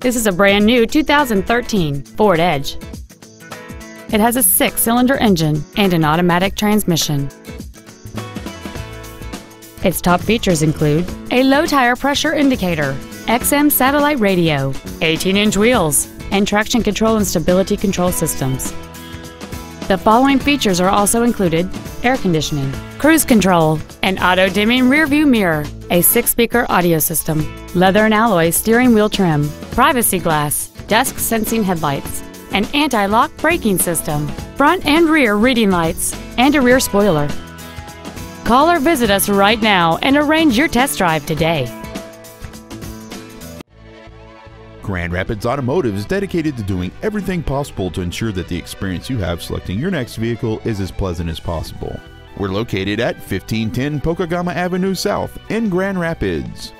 This is a brand new 2013 Ford Edge. It has a 6-cylinder engine and an automatic transmission. Its top features include a low tire pressure indicator, XM satellite radio, 18-inch wheels, and traction control and stability control systems. The following features are also included: air conditioning, cruise control, an auto-dimming rearview mirror, a 6-speaker audio system, leather and alloy steering wheel trim, privacy glass, dusk sensing headlights, an anti-lock braking system, front and rear reading lights, and a rear spoiler. Call or visit us right now and arrange your test drive today. Grand Rapids Automotive is dedicated to doing everything possible to ensure that the experience you have selecting your next vehicle is as pleasant as possible. We're located at 1510 Pokegama Avenue South in Grand Rapids.